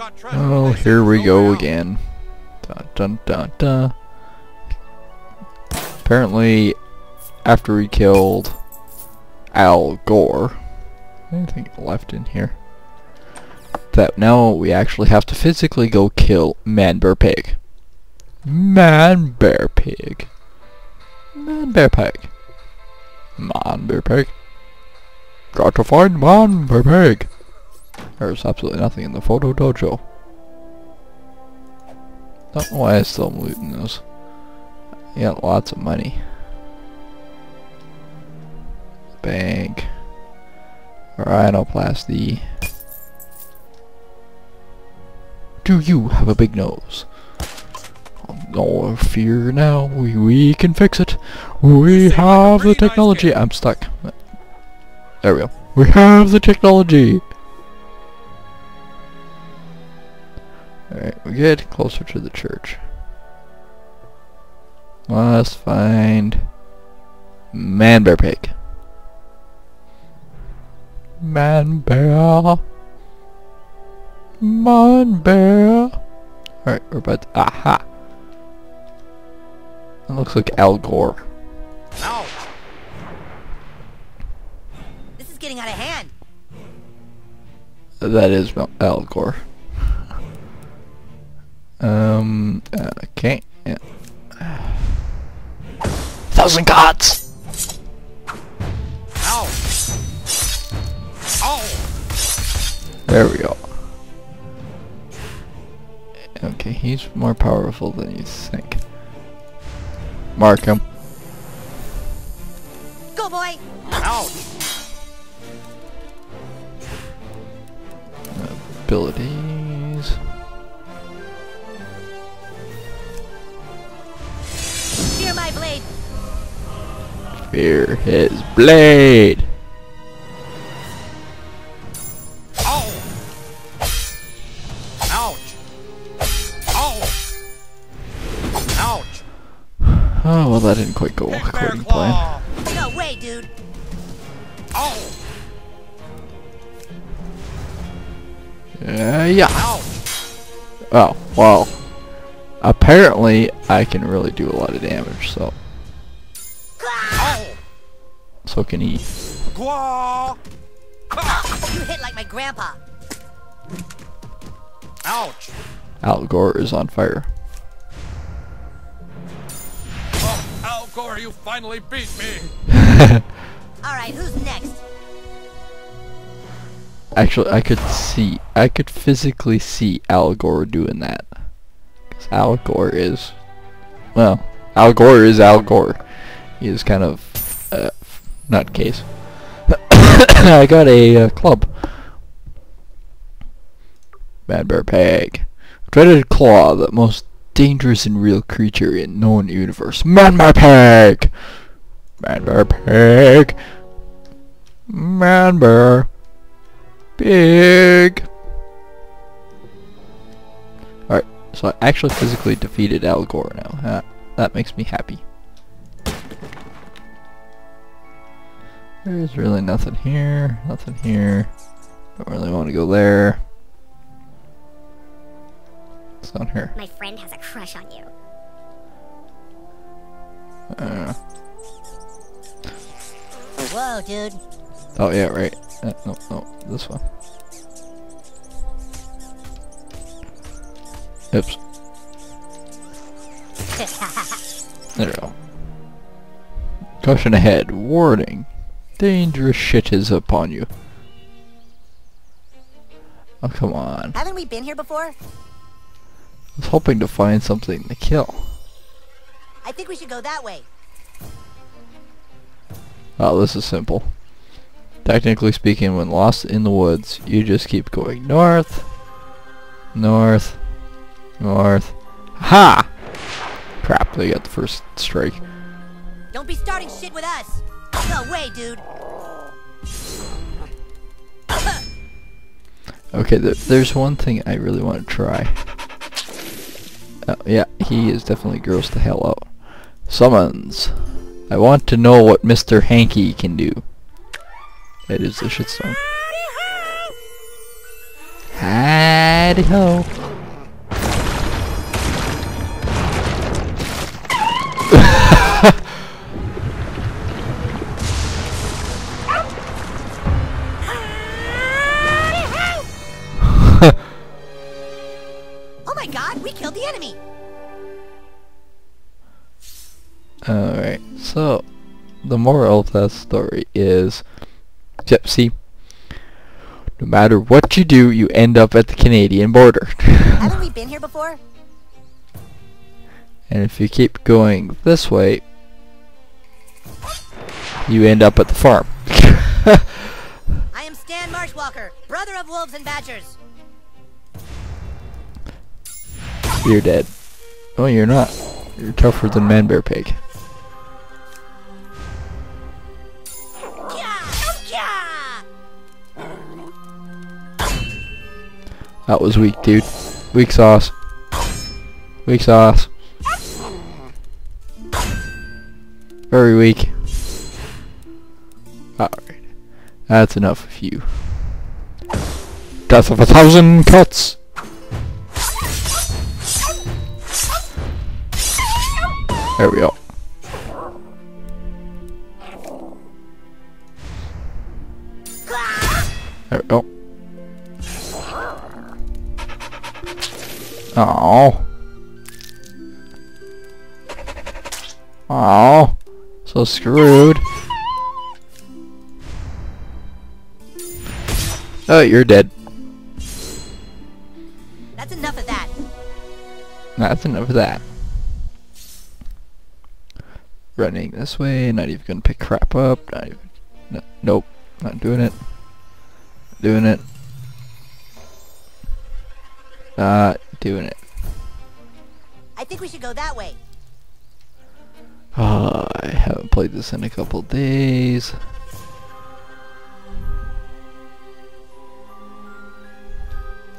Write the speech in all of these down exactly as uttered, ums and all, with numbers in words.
Oh, here we go again. Dun, dun, dun, dun. Apparently, after we killed Al Gore, anything left in here? That now we actually have to physically go kill ManBearPig. ManBearPig. ManBearPig. ManBearPig. Got to find ManBearPig. There's absolutely nothing in the photo dojo. Don't know why I still am looting those. You got lots of money. Bank. Rhinoplasty. Do you have a big nose? No fear now. We, we can fix it. We have the technology. I'm stuck. There we go. We have the technology. Alright, we get closer to the church. Let's find ManBearPig. ManBear. ManBear. Alright, we're about to, aha. That looks like Al Gore. Ow. This is getting out of hand. That is Al Gore. Um, okay. Yeah. Thousand gods! Ow! Ow! There we go. Okay, he's more powerful than you think. Mark him. Go, boy! Ow! Abilities. Fear my blade. Fear his blade. Ow. Ouch. Ouch. Ouch. Oh, well, that didn't quite go according to plan. No way, dude. Ow. Uh, yeah. Ouch. Oh, wow. Apparently, I can really do a lot of damage, so... So can he. You hit like my grandpa. Ouch! Al Gore is on fire. Oh, Al Gore, you finally beat me! Alright, who's next? Actually, I could see, I could physically see Al Gore doing that. Because Al Gore is... Well, Al Gore is Al Gore. He is kind of... Uh, nutcase. I got a uh, club. ManBearPig. Dreaded claw, the most dangerous and real creature in known universe. ManBearPig! ManBearPig! ManBearPig! Alright, so I actually physically defeated Al Gore now. Uh, that makes me happy. There's really nothing here, nothing here. Don't really want to go there. It's not here. My friend has a crush on you. Uh. Whoa, dude. Oh yeah, right. Uh, no, no, this one. Oops. There we go. Caution ahead. Warning. Dangerous shit is upon you. Oh, come on. Haven't we been here before? I was hoping to find something to kill. I think we should go that way. Oh, this is simple. Technically speaking, when lost in the woods, you just keep going north, north, north. Ha! Crap, they got the first strike. Don't be starting shit with us! No way, dude. Okay, th there's one thing I really want to try. Uh, yeah, he is definitely grossed the hell out. Summons. I want to know what Mister Hanky can do. It is the shitstorm. Hi. Howdy ho. Oh my god, we killed the enemy. Alright, so the moral of that story is, Gypsy, no matter what you do, you end up at the Canadian border. Haven't we been here before? And if you keep going this way, you end up at the farm. I am Stan Marshwalker, brother of wolves and badgers. You're dead. Oh, you're not. You're tougher than ManBearPig. That was weak, dude. Weak sauce. Weak sauce. Very weak. Alright. That's enough of you. Death of a thousand cuts! There we go. There we go. Oh, oh, so screwed. Oh, you're dead. That's enough of that. That's enough of that. Running this way, not even gonna pick crap up. Not even. No, nope, not doing it. Doing it. Uh. Doing it. I think we should go that way. Uh, I haven't played this in a couple days.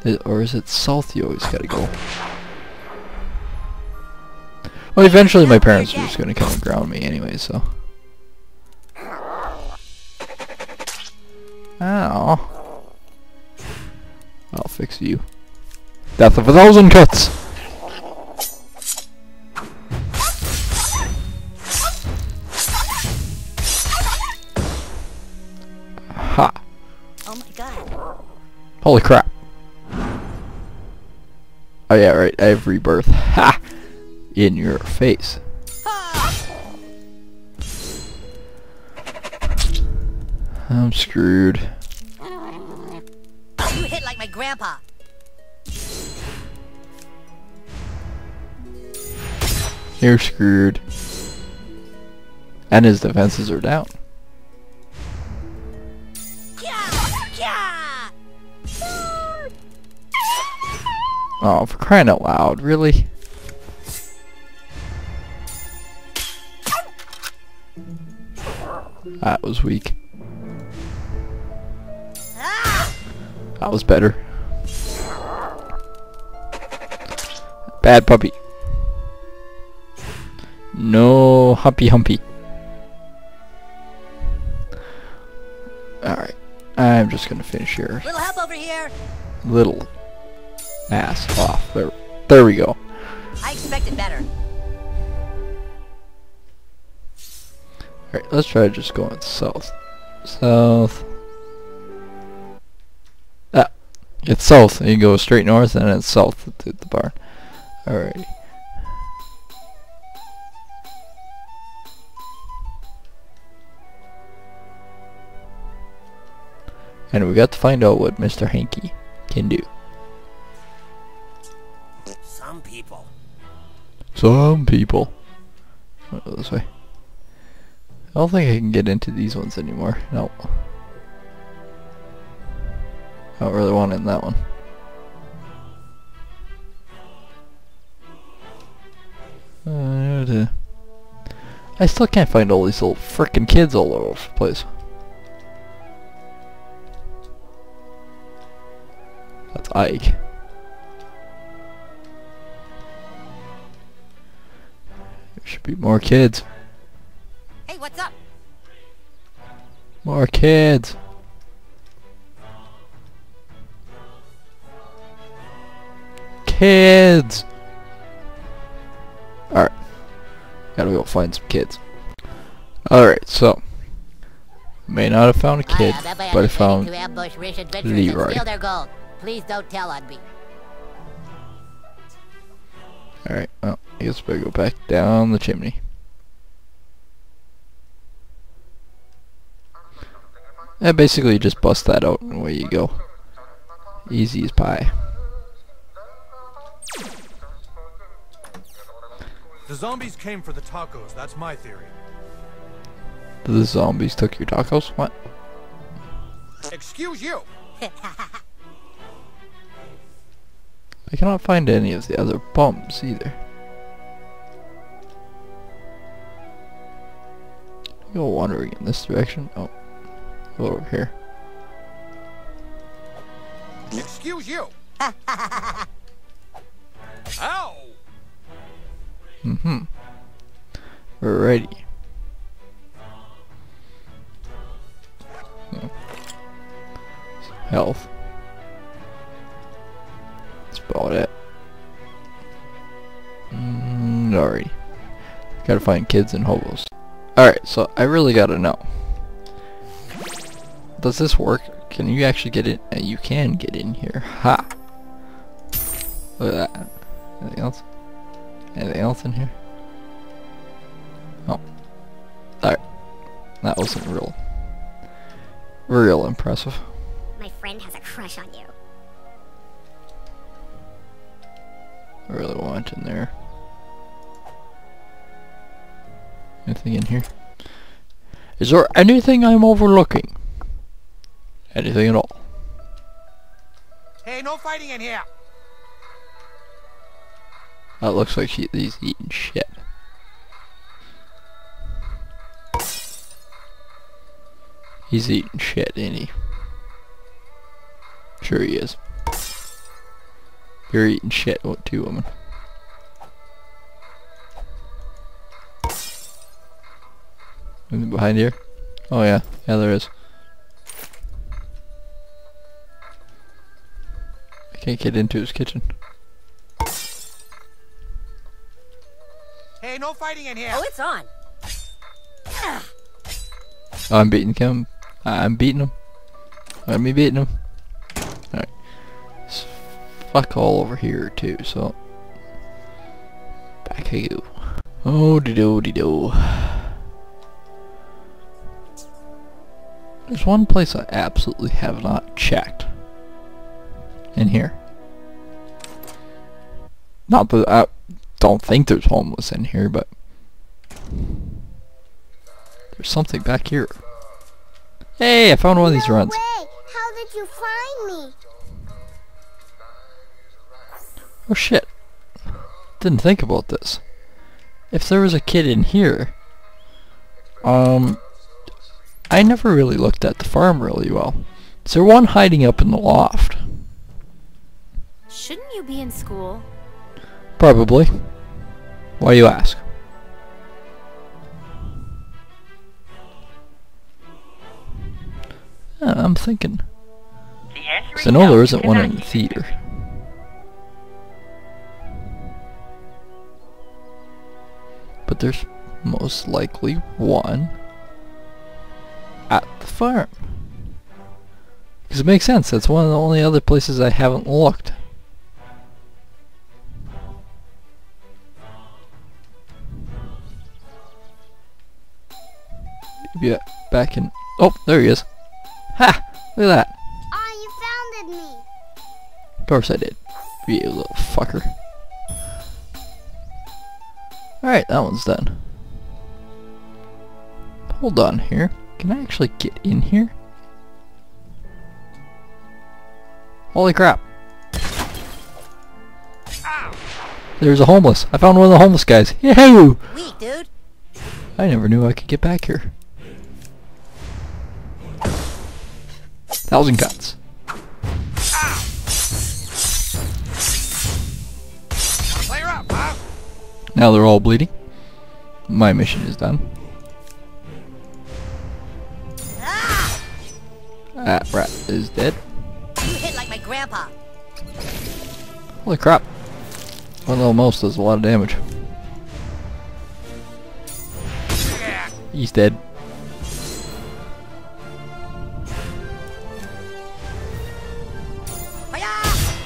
It, or is it south? You always gotta go. Well, eventually my parents are just gonna come and ground me anyway, so. Ow. I'll fix you. Death of a thousand cuts! Ha! Oh my god. Holy crap. Oh yeah, right, I have rebirth. Ha! In your face. I'm screwed. You hit like my grandpa. You're screwed. And his defenses are down. Oh, for crying out loud, really? That was weak. That was better. Bad puppy. No humpy humpy. Alright. I'm just gonna finish here. Little help over here. Little ass off. There there we go. I expected better. Alright, let's try just going south. South. Ah, it's south. You go straight north and it's south to the barn. Alright. And we got to find out what Mister Hanky can do. Some people. Some people. I'll go this way. I don't think I can get into these ones anymore. No. I don't really want in that one. Uh, I still can't find all these little frickin' kids all over the place. That's Ike. There should be more kids. Hey, what's up? More kids. kids. Alright. Gotta go find some kids. Alright, so. May not have found a kid, I but I found Leroy. Please don't tell on me. Alright, well, I guess we better go back down the chimney. And basically just bust that out and away you go. Easy as pie. The zombies came for the tacos, that's my theory. The zombies took your tacos? What? Excuse you! I cannot find any of the other bumps either. You're wandering in this direction. Oh. Over here. Excuse you! Ow! Mm-hmm. Alrighty. Yeah. Health. That's about it. Mm, alrighty. Gotta find kids and hobos. Alright, so I really gotta know. Does this work? Can you actually get in? You can get in here. Ha! Look at that. Anything else? Anything else in here? Oh. Alright. That wasn't real. Real impressive. My friend has a crush on you. I really want in there. Anything in here? Is there anything I'm overlooking? Anything at all. Hey, no fighting in here. That looks like she, he's eating shit. He's eating shit, ain't he? Sure he is. You're eating shit, what too, woman? Anything behind here? Oh yeah, yeah there is. Can't get into his kitchen. Hey, no fighting in here. Oh, it's on. I'm beating him. I'm beating him. I'm me beating him. All right. It's fuck all over here too. So back at you. Oh, de do de do. There's one place I absolutely have not checked. In here. Not that I don't think there's homeless in here, but there's something back here. Hey, I found one of these runs. No way. How did you find me? Oh shit. Didn't think about this. If there was a kid in here, um I never really looked at the farm really well. Is there one hiding up in the loft? Shouldn't you be in school? Probably. Why you ask? Yeah, I'm thinking. Because I know there isn't one in the theater. But there's most likely one at the farm. Because it makes sense. That's one of the only other places I haven't looked. Yeah, back in. Oh, there he is. Ha! Look at that. Oh, you founded me. Of course I did. You little fucker. Alright, that one's done. Hold on here. Can I actually get in here? Holy crap. Ow. There's a homeless. I found one of the homeless guys. Yahoo! Wait, dude. I never knew I could get back here. Thousand cuts. Ah. Clear up, huh? Now they're all bleeding. My mission is done. Ah. That rat is dead. You hit like my grandpa. Holy crap. One almost does a lot of damage. He's dead.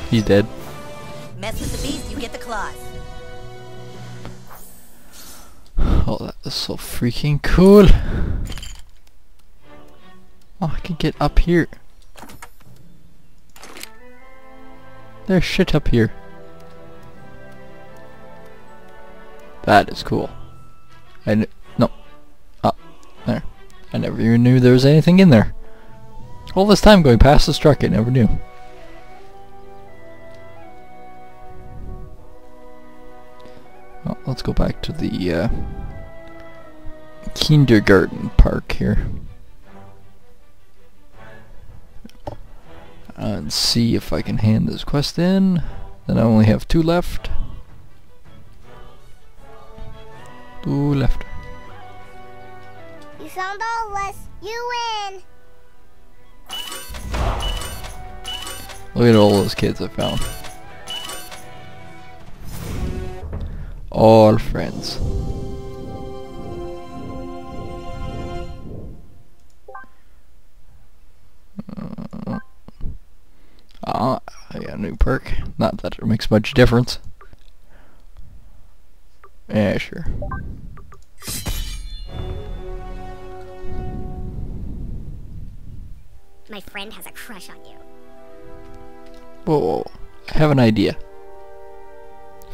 He's dead. Mess with the beast, you get the claws. Oh, that is so freaking cool. Oh, I can get up here. There's shit up here. That is cool. I kn- no. Up. There. I never even knew there was anything in there. All this time going past this truck, I never knew. Well, let's go back to the uh, kindergarten park here. And see if I can hand this quest in. Then I only have two left. Two left. You found all of us. You win. Look at all those kids I found. All friends. Uh, ah, I got a new perk. Not that it makes much difference. Yeah, sure. My friend has a crush on you. Whoa, whoa. I have an idea.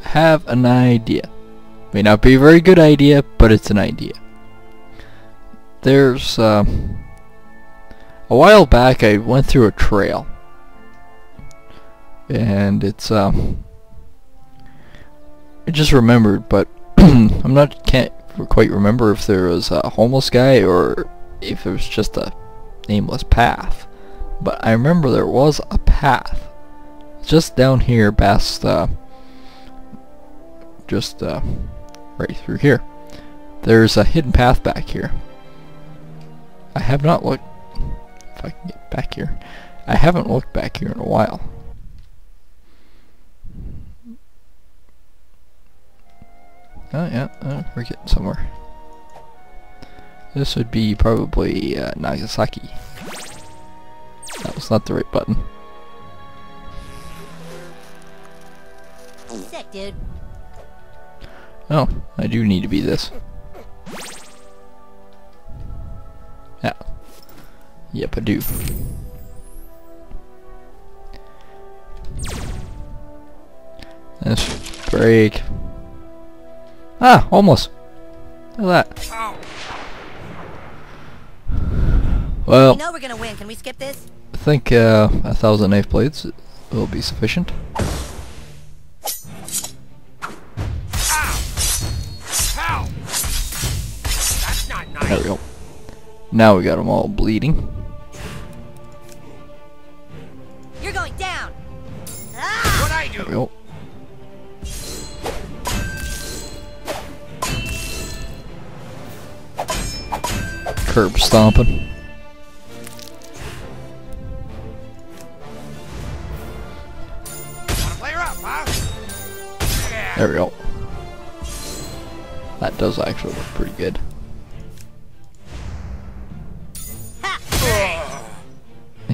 Have an idea. May not be a very good idea, but it's an idea. There's uh, a while back I went through a trail, and it's uh, I just remembered, but I'm not can't quite remember if there was a homeless guy or if it was just a nameless path. But I remember there was a path just down here past. Uh, just uh, right through here. There's a hidden path back here. I have not looked, if I can get back here, I haven't looked back here in a while. Oh yeah, uh, we're getting somewhere. This would be probably uh, Nagasaki. That was not the right button. Sick, dude. Oh, I do need to be this. Yeah. Yep, I do. Let's break. Ah, almost. Look at that. Ow. Well, we know we're gonna win. Can we skip this? I think uh, a thousand knife blades will be sufficient. There we go. Now we got them all bleeding. You're going down. Ah! What I do? There we go. Curb stomping. Wanna play her up, huh? Yeah. There we go. That does actually look pretty good.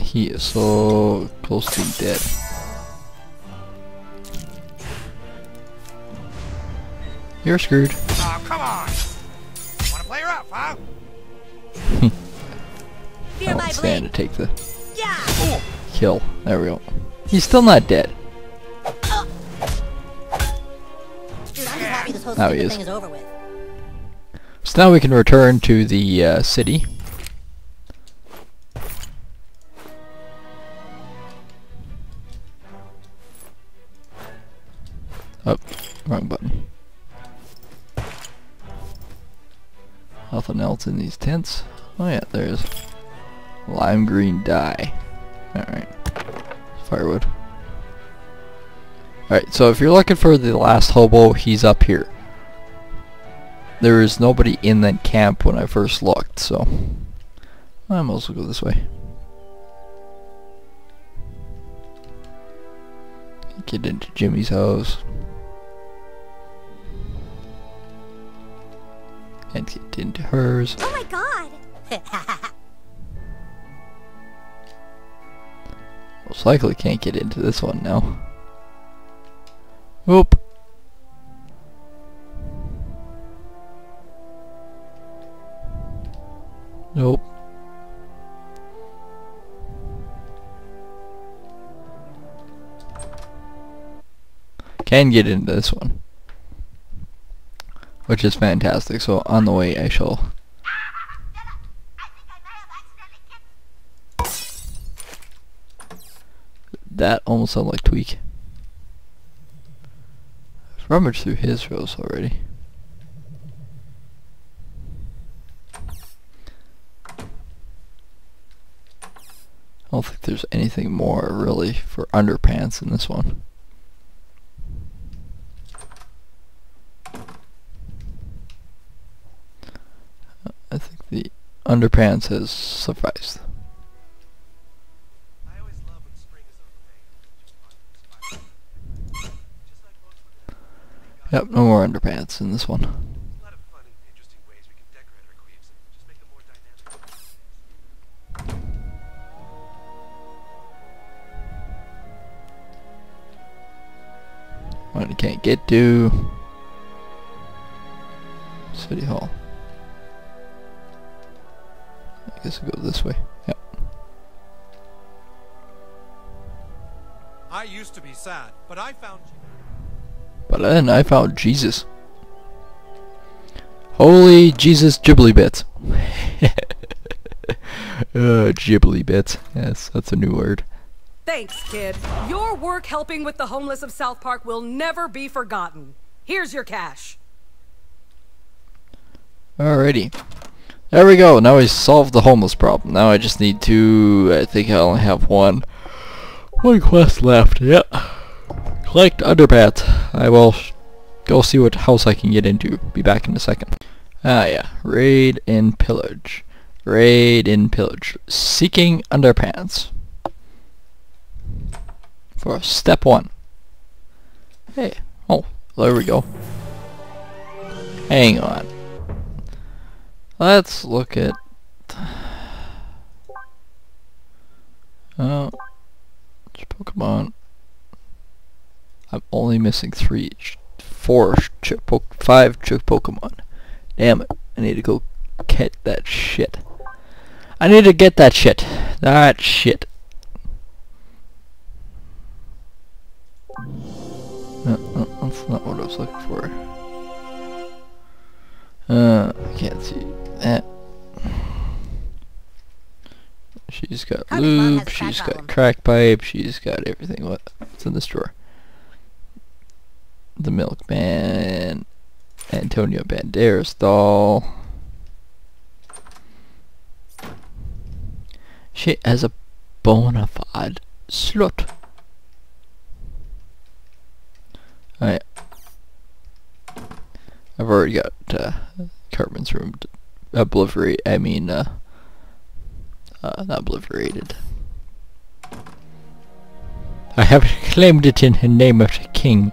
He is so close to dead. You're screwed. Oh, come on! Wanna play her up, huh? I won't stand to take the yeah. kill. There we go. He's still not dead. Uh. Dude, I'm just happy this whole now he is. Thing is over with. So now we can return to the uh, city. Oh, wrong button. Nothing else in these tents. Oh yeah, there's lime green dye. Alright. Firewood. Alright, so if you're looking for the last hobo, he's up here. There is nobody in that camp when I first looked, so I might as well go this way. Get into Jimmy's house. and get into hers. Oh my god! Most likely can't get into this one now. Whoop! Nope. Can get into this one, which is fantastic. So on the way I shall that almost sounded like Tweak. I've rummaged through his rows already. I don't think there's anything more really for underpants in this one. I think the underpants has sufficed. I always love when spring is over, just like yep, no more underpants in this one. There's a lot of fun and interesting ways we can decorate our queefs and just make them more dynamic. One you can't get to City Hall. I guess we go this way. Yep. I used to be sad, but I found. But then I found Jesus. Holy Jesus, Ghibli bits. uh, Ghibli bits. Yes, that's a new word. Thanks, kid. Your work helping with the homeless of South Park will never be forgotten. Here's your cash. Alrighty. There we go. Now I solved the homeless problem. Now I just need to... I think I only have one. One quest left. Yep. Collect underpants. I will go see what house I can get into. Be back in a second. Ah, yeah. Raid and pillage. Raid and pillage. Seeking underpants. For step one. Hey. Oh, there we go. Hang on. Let's look at. Oh. Pokemon. I'm only missing three. Four. Five Pokemon. Damn it. I need to go get that shit. I need to get that shit. That shit. No, no, that's not what I was looking for. Uh, I can't see that. She's got lube, she's got crack pipe, she's got everything. What? What's in this drawer? The Milkman, Antonio Banderas doll. She has a bona fide slut. Oh, yeah. I've already got uh, Cartman's room obliterated. I mean, uh, uh, not obliterated. I have claimed it in the name of the king.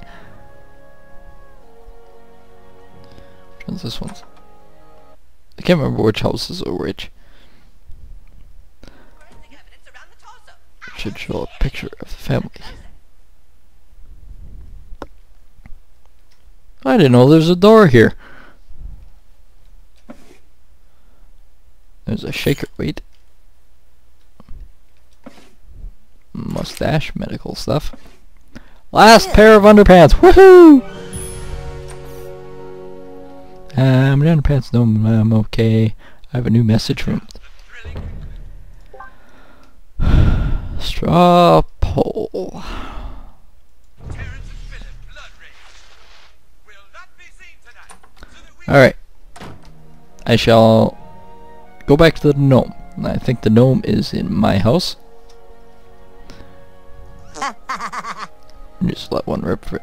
Which one's this one's? I can't remember which houses are which. It should show a picture of the family. I didn't know there's a door here. There's a shaker. Wait. Mustache, medical stuff. Last pair of underpants. Woohoo! Um, underpants. No, I'm okay. I have a new message from straw pole. Alright, I shall go back to the gnome. I think the gnome is in my house. Just let one rip for it.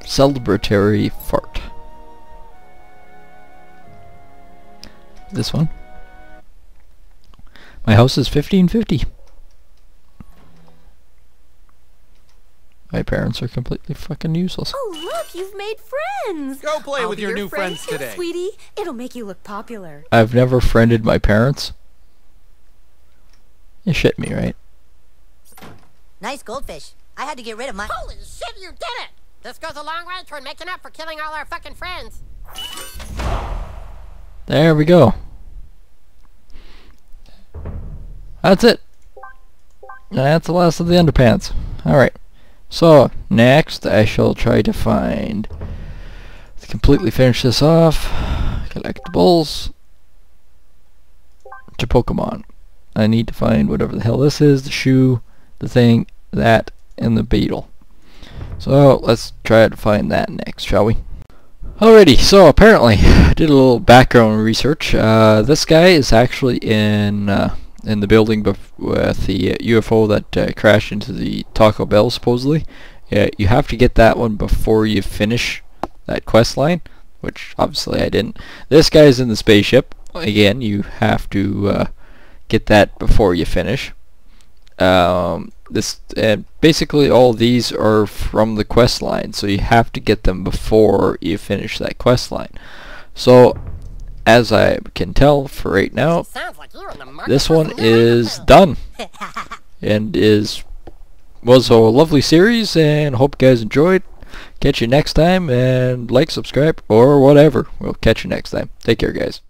Celebratory fart. This one. My house is fifteen fifty. My parents are completely fucking useless. Oh, look, you've made friends. Go play I'll with your, your new friends, friends today. Sweetie, it'll make you look popular. I've never friended my parents. You shit me, right? Nice goldfish. I had to get rid of my- Holy shit, you did it! This goes a long way toward making up for killing all our fucking friends. There we go. That's it. That's the last of the underpants. Alright. So, next I shall try to find... to completely finish this off. Collectibles. To Pokemon. I need to find whatever the hell this is. The shoe, the thing, that, and the beetle. So, let's try to find that next, shall we? Alrighty, so apparently, I did a little background research. Uh, this guy is actually in... Uh, in the building bef with the uh, U F O that uh, crashed into the Taco Bell, supposedly. Yeah, you have to get that one before you finish that quest line, which obviously I didn't. This guy's in the spaceship. Again, you have to uh, get that before you finish. Um, this uh, basically all these are from the quest line, so you have to get them before you finish that quest line. So, as I can tell for right now, this one is done and is was a lovely series, and hope you guys enjoyed. Catch you next time, and like, subscribe, or whatever. We'll catch you next time. Take care, guys.